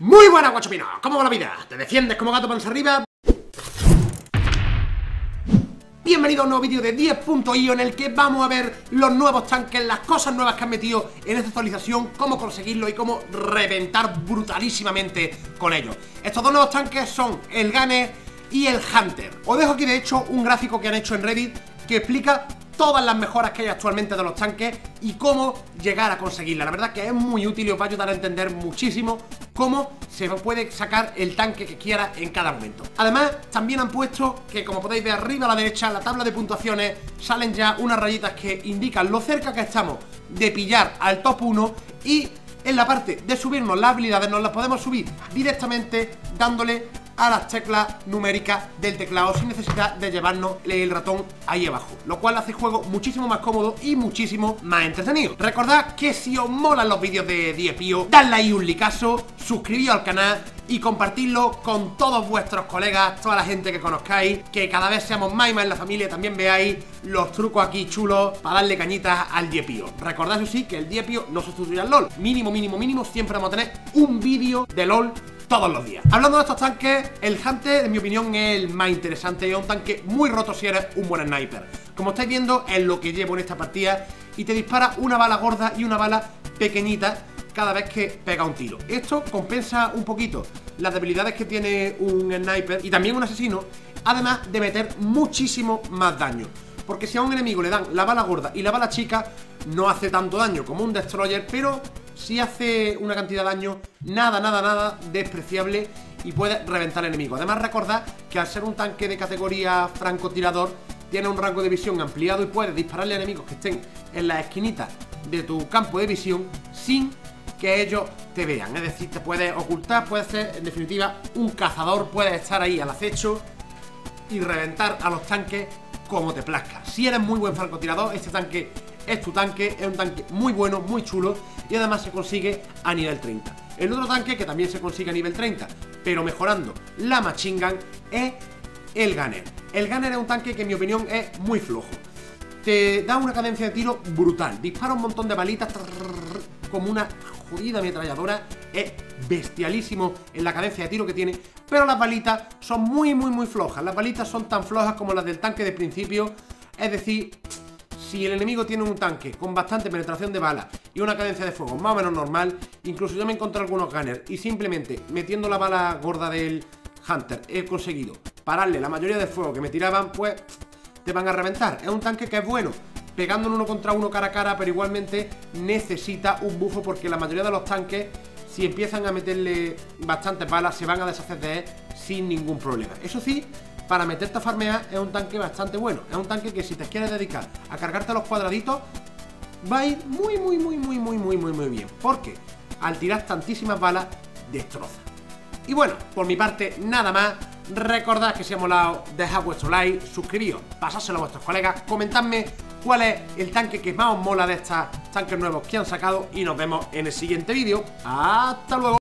Muy buena, guachopino, ¿cómo va la vida? ¿Te defiendes como gato panza arriba? Bienvenido a un nuevo vídeo de 10.io en el que vamos a ver los nuevos tanques, las cosas nuevas que han metido en esta actualización, cómo conseguirlo y cómo reventar brutalísimamente con ellos. Estos dos nuevos tanques son el Gunner y el Hunter. Os dejo aquí de hecho un gráfico que han hecho en Reddit que explica todas las mejoras que hay actualmente de los tanques y cómo llegar a conseguirlas. La verdad que es muy útil y os va a ayudar a entender muchísimo cómo se puede sacar el tanque que quiera en cada momento. Además, también han puesto que, como podéis ver arriba a la derecha, en la tabla de puntuaciones salen ya unas rayitas que indican lo cerca que estamos de pillar al top 1 y en la parte de subirnos las habilidades nos las podemos subir directamente dándole a las teclas numéricas del teclado sin necesidad de llevarnos el ratón ahí abajo, lo cual hace el juego muchísimo más cómodo y muchísimo más entretenido. Recordad que si os molan los vídeos de Diepio, dadle ahí un likeazo, suscribíos al canal y compartidlo con todos vuestros colegas, toda la gente que conozcáis, que cada vez seamos más y más en la familia. También veáis los trucos aquí chulos para darle cañitas al Diepio. Recordad eso sí, que el Diepio no sustituirá al LOL. Mínimo, siempre vamos a tener un vídeo de LOL todos los días. Hablando de estos tanques, el Hunter, en mi opinión, es el más interesante y es un tanque muy roto si eres un buen sniper. Como estáis viendo, es lo que llevo en esta partida y te dispara una bala gorda y una bala pequeñita cada vez que pega un tiro. Esto compensa un poquito las debilidades que tiene un sniper y también un asesino, además de meter muchísimo más daño. Porque si a un enemigo le dan la bala gorda y la bala chica, no hace tanto daño como un destroyer, pero si hace una cantidad de daño nada despreciable y puede reventar al enemigo. Además, recordad que al ser un tanque de categoría francotirador, tiene un rango de visión ampliado y puedes dispararle a enemigos que estén en las esquinitas de tu campo de visión sin que ellos te vean. Es decir, te puedes ocultar, puedes ser en definitiva un cazador, puedes estar ahí al acecho y reventar a los tanques como te plazca. Si eres muy buen francotirador, este tanque es tu tanque, es un tanque muy bueno, muy chulo y además se consigue a nivel 30. El otro tanque que también se consigue a nivel 30, pero mejorando la machine gun, es el Gunner. El Gunner es un tanque que en mi opinión es muy flojo. Te da una cadencia de tiro brutal, dispara un montón de balitas como una jodida ametralladora, es bestialísimo en la cadencia de tiro que tiene, pero las balitas son muy flojas. Las balitas son tan flojas como las del tanque de principio, es decir, si el enemigo tiene un tanque con bastante penetración de bala y una cadencia de fuego más o menos normal, incluso yo me encontré algunos gunners y simplemente metiendo la bala gorda del Hunter he conseguido pararle la mayoría del fuego que me tiraban, pues te van a reventar. Es un tanque que es bueno pegando en uno contra uno cara a cara, pero igualmente necesita un bufo porque la mayoría de los tanques, si empiezan a meterle bastantes balas, se van a deshacer de él sin ningún problema. Eso sí, para meterte a farmear es un tanque bastante bueno. Es un tanque que si te quieres dedicar a cargarte los cuadraditos va a ir muy bien, porque al tirar tantísimas balas destroza. Y bueno, por mi parte nada más. Recordad que si os ha molado, dejad vuestro like, suscribíos, pasárselo a vuestros colegas, comentadme cuál es el tanque que más os mola de estos tanques nuevos que han sacado y nos vemos en el siguiente vídeo. ¡Hasta luego!